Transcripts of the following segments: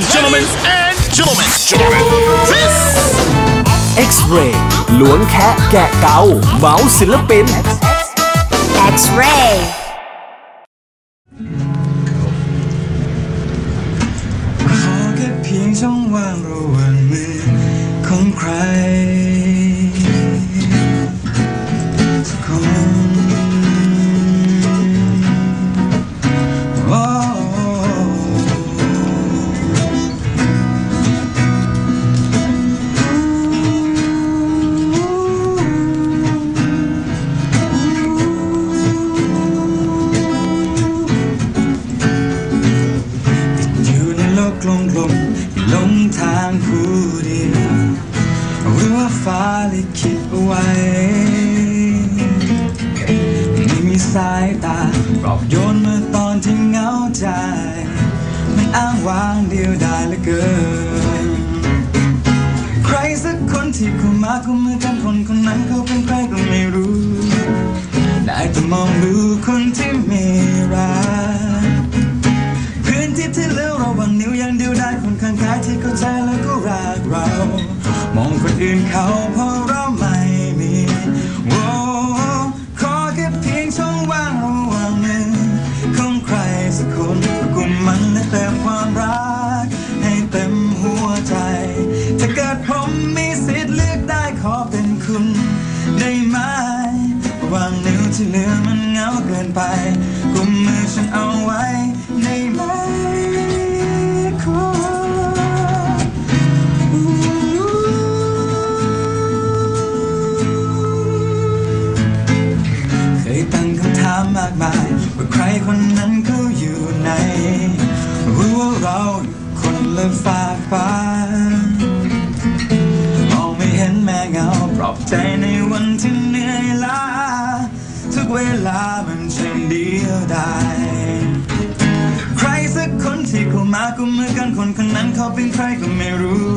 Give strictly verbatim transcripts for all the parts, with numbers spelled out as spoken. and gentlemen and gentlemen this X-Ray หลวงแคะแกะเกาเมาศิลปิน X-Rayช่องว่างระหว่างมือของใครสักคนโอ้อยู่ในโลกกลมๆหลงทางผู้เดียวหรือว่าฟ้าลิขิตไว้ไม่มีสายตาปลอบโยนเมื่อตอนที่เหงาใจมันอ้างว้างเดียวดายเหลือเกินใครสักคนที่เข้ามากุมมือกันคนคนนั้นเขาเป็นใครก็ไม่รู้ได้แต่มองดูคนที่ไม่รักพื้นที่ที่เลี้ยวระหว่างนิ้วยังเดียวดายคนข้างกายที่เข้าใจแล้วก็รักเรามองคนอื่นเขาเพราะเราไม่มีโอ้ขอแค่เพียงช่องว่างระหว่างมือของใครสักคนประกุมมันและเติมความรักให้เต็มหัวใจถ้าเกิดผมมีสิทธิ์เลือกได้ขอเป็นคุณได้ไหมวางนิ้วที่เหลือมันเหงาเกินไปกุมมือฉันเอาไว้ได้ไหมมากมายว่าใครคนนั้นเขาอยู่ไหนรู้ว่าเราคนละฝากฟ้ามองไม่เห็นแม่เงาปลอบใจในวันที่เหนื่อยล้าทุกเวลามันช่างเดียวดายใครสักคนที่เข้ามากุมมือกันคนคนนั้นเขาเป็นใครก็ไม่รู้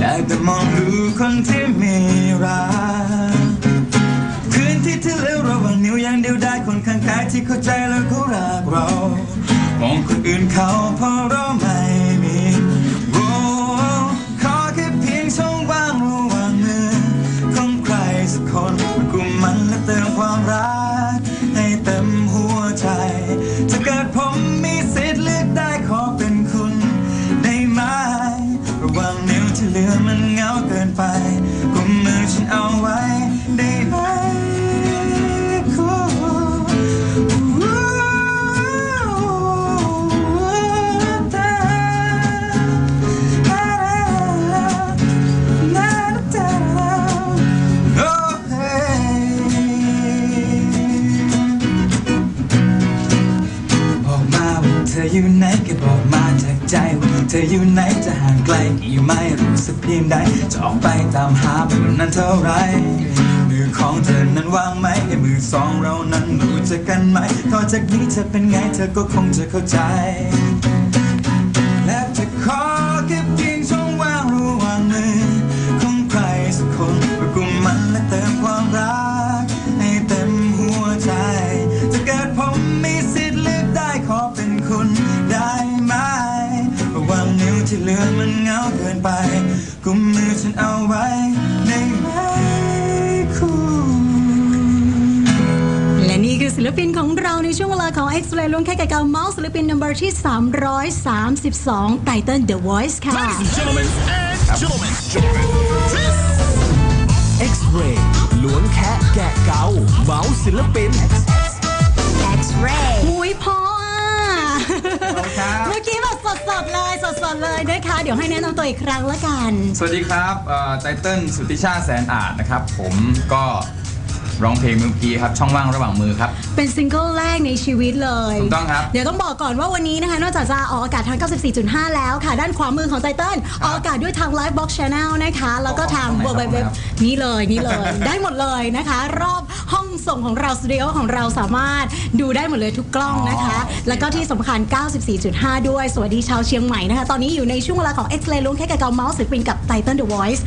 ได้แต่มองดูคนที่ไม่รักที่ที่เลี้ยวระหว่างนิ้วยังเดียวได้คนข้างกายที่เข้าใจแล้วเขารักเรามองคนอื่นเขาเพราะเราไม่มีโอ้ขอแค่เพียงช่องว่างระหว่างมือของใครสักคนประกุมมันและเติมความรักให้เต็มหัวใจถ้าเกิดผมมีสิทธิ์เลือกได้ขอเป็นคุณได้ไหมระหว่างนิ้วที่เหลือมันเหงาเกินไปกุมมือฉันเอาไว้ได้ไหมอยู่ไหนก็บอกมาจากใจว่าเธออยู่ไหนจะห่างไกลกี่ไมล์รู้สึกเพียงใดจะออกไปตามหาแบบนั้นเท่าไรมือของเธอนั้นว่างไหมไอ้มือสองเรานั้นรู้จักกันไหมต่อจากนี้เธอเป็นไงเธอก็คงจะเข้าใจและจะขอเก็บเพียงช่องว่างระหว่างมือของใครสักคนประกุมมันและเติมความรักให้เต็มหัวใจถ้าเกิดผมมีสิทธิ์เลือกได้ขอเป็นคุณได้ไหมระหว่างนิ้วที่เหลือมันเหงาเกินไปกุมมือฉันเอาไว้ได้ไหมและนี่คือศิลปินของเราในช่วงเวลาของ X-Ray ล้วงแคะแกะเกาเมาศิลปิน นัมเบอร์ ที่สามร้อยสามสิบสองไตเติ้ล The Voice ค่ะ X-Ray ล้วงแคะแกะเกาเมาศิลปิน X-Ray มุ้ยพอเมื่อกี้แบบสดๆเลยสดๆเลยนะคะเดี๋ยวให้แนะนำตัวอีกครั้งละกันสวัสดีครับไตเติ้ลสุทธิชาติแสนอาจนะครับผมก็ร้องเพลงเมื่อกี้ครับช่องว่างระหว่างมือครับเป็นซิงเกิลแรกในชีวิตเลยถูกต้องครับเดี๋ยวต้องบอกก่อนว่าวันนี้นะคะนอกจากจะออกอากาศทาง เก้าสิบสี่จุดห้า แล้วค่ะด้านขวามือของไตเติ้ลออกอากาศด้วยทาง Live Box Channel นะคะแล้วก็ทาง ดับเบิลยู ดับเบิลยู ดับเบิลยู นี่เลยนี่เลยได้หมดเลยนะคะรอบห้องส่งของเราสตูดิโอของเราสามารถดูได้หมดเลยทุกกล้องนะคะแล้วก็ที่สำคัญ เก้าสิบสี่จุดห้า ด้วยสวัสดีชาวเชียงใหม่นะคะตอนนี้อยู่ในช่วงเวลาของ X-Ray ล้วงแคะแกะเกาเมาศิลปินกับไตเติ้ล The Voice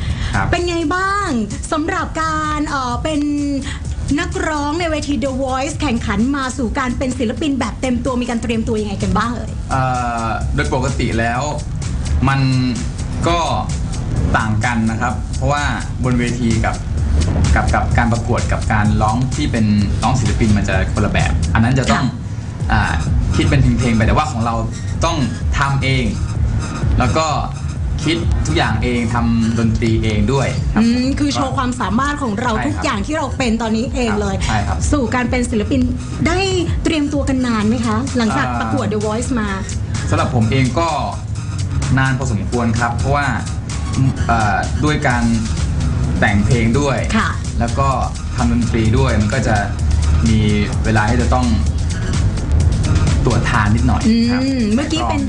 เป็นไงบ้างสำหรับการเป็น นักร้องในเวที The Voice แข่งขันมาสู่การเป็นศิลปินแบบเต็มตัวมีการเตรียมตัวยังไงกันบ้างเอ่ยโดยปกติแล้วมันก็ต่างกันนะครับเพราะว่าบนเวทีกับกับกับการประกวดกับการร้องที่เป็นร้องศิลปินมันจะคนละแบบอันนั้นจะต้องคิดเป็นเพลงๆไปแต่ว่าของเราต้องทำเองแล้วก็คิดทุกอย่างเองทำดนตรีเองด้วยครับคือโชว์ความสามารถของเราทุกอย่างที่เราเป็นตอนนี้เองเลยสู่การเป็นศิลปินได้เตรียมตัวกันนานไหมคะหลังจากประกวด The Voice มาสำหรับผมเองก็นานพอสมควรครับเพราะว่าด้วยการแต่งเพลงด้วยแล้วก็ทำดนตรีด้วยมันก็จะมีเวลาที่จะต้องตรวจทานนิดหน่อยครับเมื่อกี้เป็น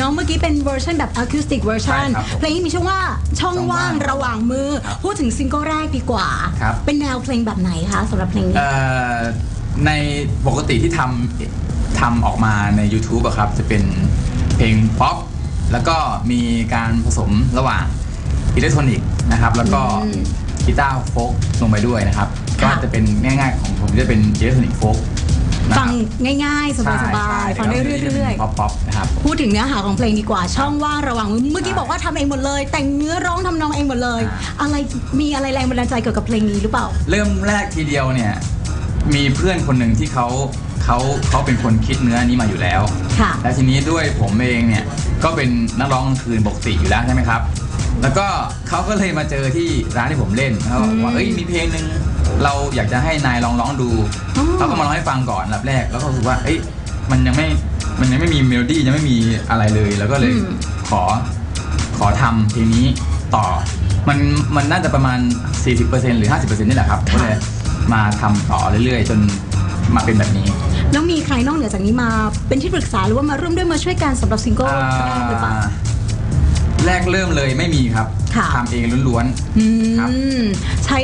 น้องเมื่อกี้เป็นเวอร์ชันแบบอะคูสติกเวอร์ชันเพลงนี้มีชื่อว่าช่องว่างระหว่างมือพูดถึงซิงเกิลแรกดีกว่าเป็นแนวเพลงแบบไหนคะสำหรับเพลงนี้ในปกติที่ทำทำออกมาใน YouTube อะครับจะเป็นเพลงป๊อปแล้วก็มีการผสมระหว่างอิเล็กทรอนิกส์นะครับแล้วก็กีตาร์โฟกลงไปด้วยนะครับก็จะเป็นง่ายๆของผมจะเป็นอิเล็กทรอนิกส์โฟกฟังง่ายๆสบายๆฟังได้เรื่อยๆป๊อปๆนะครับพูดถึงเนื้อหาของเพลงดีกว่าช่องว่างระหว่างมือเมื่อกี้บอกว่าทำเองหมดเลยแต่งเนื้อร้องทำนองเองหมดเลยอะไรมีอะไรแรงบันดาลใจเกี่ยวกับเพลงนี้หรือเปล่าเริ่มแรกทีเดียวเนี่ยมีเพื่อนคนหนึ่งที่เขาเขาเขาเป็นคนคิดเนื้อนี้มาอยู่แล้วและทีนี้ด้วยผมเองเนี่ยก็เป็นนักร้องกลางคืนปกติอยู่แล้วใช่ไหมครับแล้วก็เขาก็เลยมาเจอที่ร้านที่ผมเล่นเขาบอกว่าเอ้ยมีเพลงนึงเราอยากจะให้นายลองร้องดูเขาก็มาร้องให้ฟังก่อนแบบแรกแล้วก็รู้สึกว่าเอ้ยมันยังไม่มันยังไม่มีเมโลดี้ยังไม่มีอะไรเลยแล้วก็เลยขอขอทำเพลงนี้ต่อมันมันน่าจะประมาณ สี่สิบเปอร์เซ็นต์ หรือ ห้าสิบเปอร์เซ็นต์ นี่แหละครับก็เลยมาทำต่อเรื่อยๆจนมาเป็นแบบนี้แล้วมีใครนอกเหนือจากนี้มาเป็นที่ปรึกษาหรือว่ามาร่วมด้วยมาช่วยกันสำหรับซิงเกิลหรือเปล่าแรกเริ่มเลยไม่มีครับทำเองล้วนๆครับใช้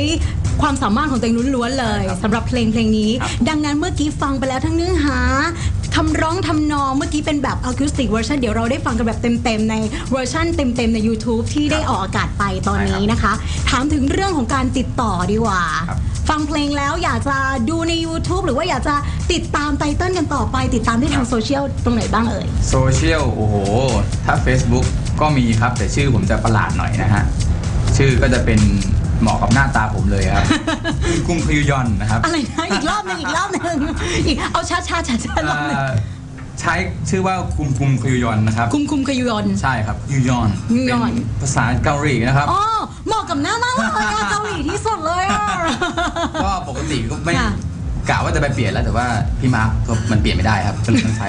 ความสามารถของตัวเองล้วนๆเลยสำหรับเพลงเพลงนี้ดังนั้นเมื่อกี้ฟังไปแล้วทั้งเนื้อหาคำร้องทำนองเมื่อกี้เป็นแบบอะคูสติกเวอร์ชันเดี๋ยวเราได้ฟังกันแบบเต็มๆในเวอร์ชันเต็มๆใน YouTube ที่ได้ออกอากาศไปตอนนี้นะคะถามถึงเรื่องของการติดต่อดีกว่าฟังเพลงแล้วอยากจะดูใน YouTube หรือว่าอยากจะติดตามไตเติ้ลกันต่อไปติดตามได้ทางโซเชียลตรงไหนบ้างเอ่ยโซเชียลโอ้โหถ้า Facebook ก็มีครับแต่ชื่อผมจะประหลาดหน่อยนะฮะชื่อก็จะเป็นเหมาะกับหน้าตาผมเลยครับกุ้งพยุยอนนะครับอะไรนะอีกรอบนึงอีกรอบนึงอีกเอาช้าช้าช้าช้าลองเลยใช้ชื่อว่าคุมคุมพยุยอนนะครับคุมคุมพยุยอนใช่ครับพยุยอนเป็นภาษาเกาหลีนะครับอ๋อเหมาะกับหน้ามากเลยเกาหลีที่สุดเลยอ่ะก็ปกติก็ไม่กะว่าจะไปเปลี่ยนแล้วแต่ว่าพี่มาร์คก็มันเปลี่ยนไม่ได้ครับก็เลยต้องใช้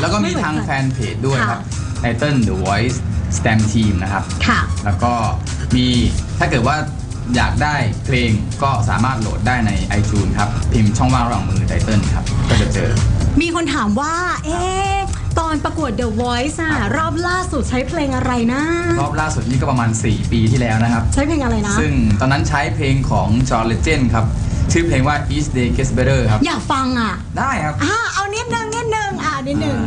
แล้วก็มีทางแฟนเพจด้วยครับไตเติ้ล The Voice Stamp Team นะครับค่ะแล้วก็มีถ้าเกิดว่าอยากได้เพลงก็สามารถโหลดได้ใน ไอจูนส์ ครับพิมพ์ช่องว่างระหว่างมือไตเติ้ลครับก็จะเจอมีคนถามว่าเอ๊ะตอนประกวด The Voice อะรอบล่าสุดใช้เพลงอะไรนะรอบล่าสุดนี่ก็ประมาณสี่ปีที่แล้วนะครับใช้เพลงอะไรนะซึ่งตอนนั้นใช้เพลงของ John Legend ครับชื่อเพลงว่า Each Day Gets Better ครับอยากฟังอ่ะได้ครับอ่าเอานิดนึงนิดนึงอ่านิดนึง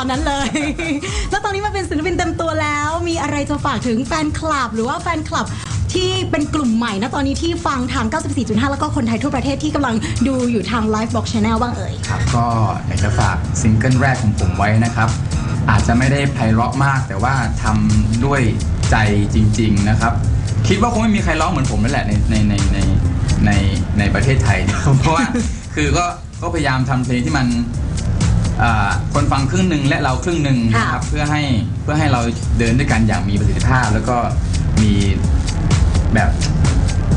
ตอนนั้นเลยแล้วตอนนี้มาเป็นศิลปินเต็มตัวแล้วมีอะไรจะฝากถึงแฟนคลับหรือว่าแฟนคลับที่เป็นกลุ่มใหม่นะตอนนี้ที่ฟังทาง เก้าสิบสี่จุดห้า แล้วก็คนไทยทั่วประเทศที่กำลังดูอยู่ทาง ไลฟ์ Box Channel บ้างเอ่ยครับก็อยากจะฝากซิงเกิลแรกของผมไว้นะครับอาจจะไม่ได้ไพเราะมากแต่ว่าทำด้วยใจจริงๆนะครับคิดว่าคงไม่มีใครร้องเหมือนผมนั่นแหละในในในในในในประเทศไทยเพราะว่าคือก็ก็พยายามทำเพลงที่มันคนฟังครึ่งหนึ่งและเราครึ่งหนึ่งนะครับเพื่อให้เพื่อให้เราเดินด้วยกันอย่างมีประสิทธิภาพแล้วก็มีแบบ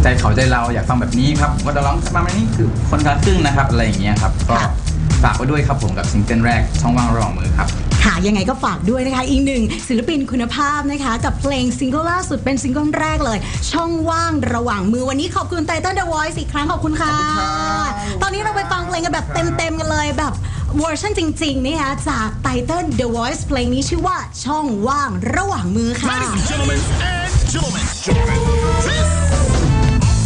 ใจเขาใจเราอยากฟังแบบนี้ครับว่าเราร้องประมาณนี้คือคนละครึ่งนะครับอะไรอย่างเงี้ยครับก็ ฝากไว้ด้วยครับผมกับซิงเกิลแรกช่องว่างระหว่างมือครับค่ะยังไงก็ฝากด้วยนะคะอีกหนึ่งศิลปินคุณภาพนะคะกับเพลงซิงเกิลล่าสุดเป็นซิงเกิลแรกเลยช่องว่างระหว่างมือวันนี้ขอบคุณไตเติ้ล The Voice อีกครั้งขอบคุณค่ะตอนนี้เราไปฟังเพลงกันแบบเต็มๆกันเลยแบบเวอร์ชันจริงๆนะคะจากไตเติ้ล The Voice เพลงนี้ชื่อว่าช่องว่างระหว่างมือค่ะ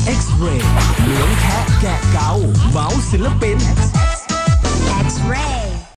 เอ็กซ์เรย์ เหลืองแคะแกะเกาเมาศิลปิน เอ็กซ์เรย์